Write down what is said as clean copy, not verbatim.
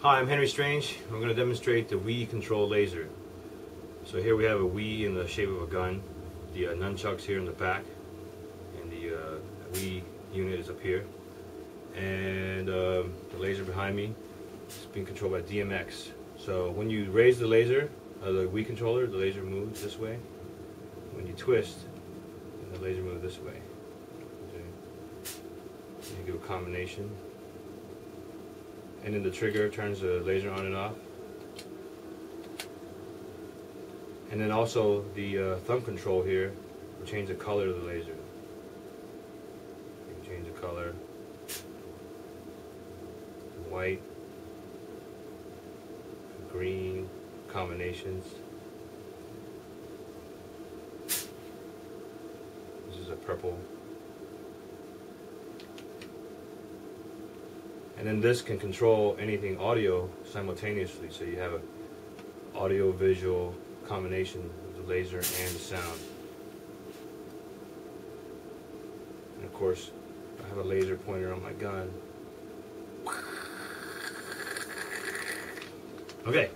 Hi, I'm Henry Strange. I'm going to demonstrate the Wii control laser. So here we have a Wii in the shape of a gun. The nunchucks here in the back, and the Wii unit is up here. And the laser behind me is being controlled by DMX. So when you raise the laser, the Wii controller, the laser moves this way. When you twist, the laser moves this way. Okay. You do a combination. And then the trigger turns the laser on and off. And then also the thumb control here will change the color of the laser. You can change the color. White, green, combinations. This is a purple. And then this can control anything audio simultaneously, so you have an audio-visual combination of the laser and the sound. And of course, I have a laser pointer on my gun. Okay.